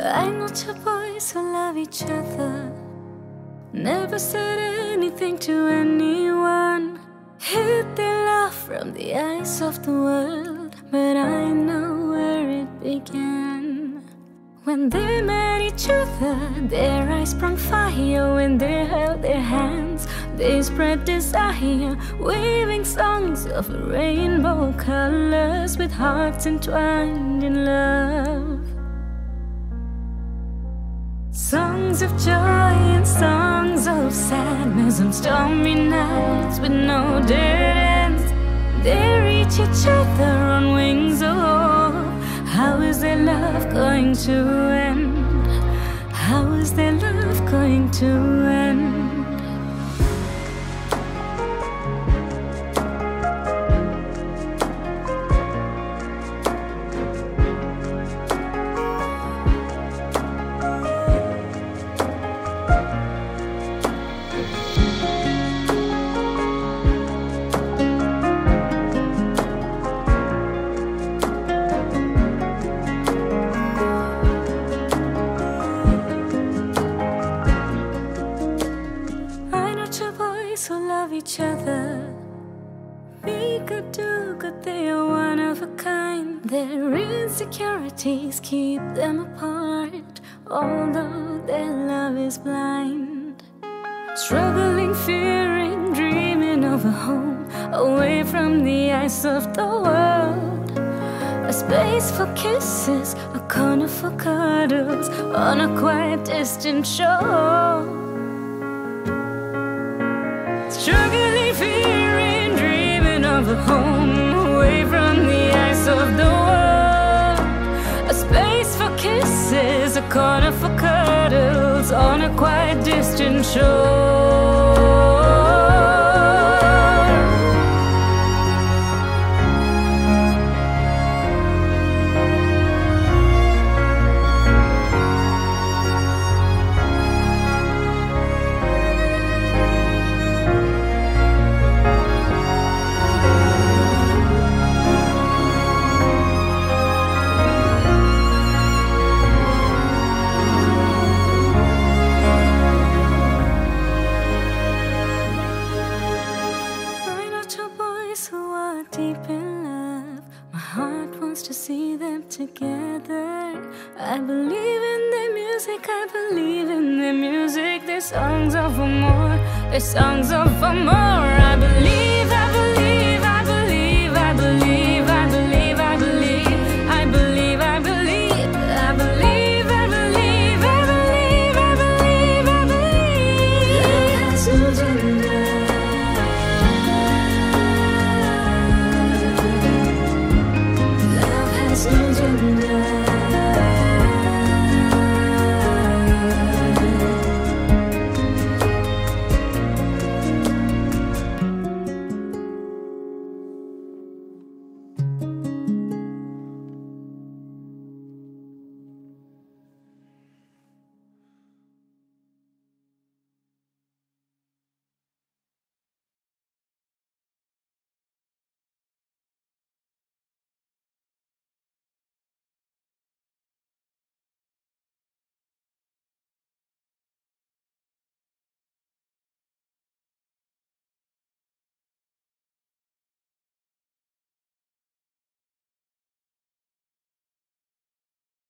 I'm not your boys who love each other. Never said anything to anyone. Hid their love from the eyes of the world, but I know where it began. When they met each other, their eyes sprung fire. When they held their hands, they spread desire, waving songs of rainbow colors with hearts entwined in love. Songs of joy and songs of sadness on stormy nights with no dead ends. They reach each other on wings of hope. How is their love going to end? How is their love going to end? Each other, we could do good, they are one of a kind. Their insecurities keep them apart, although their love is blind. Struggling, fearing, dreaming of a home away from the eyes of the world. A space for kisses, a corner for cuddles on a quiet, distant shore. Struggling, fearing, dreaming of a home away from the eyes of the world. A space for kisses, a corner for cuddles on a quiet, distant shore. Together, I believe in their music, I believe in their music. Their songs of amor, their songs of amor.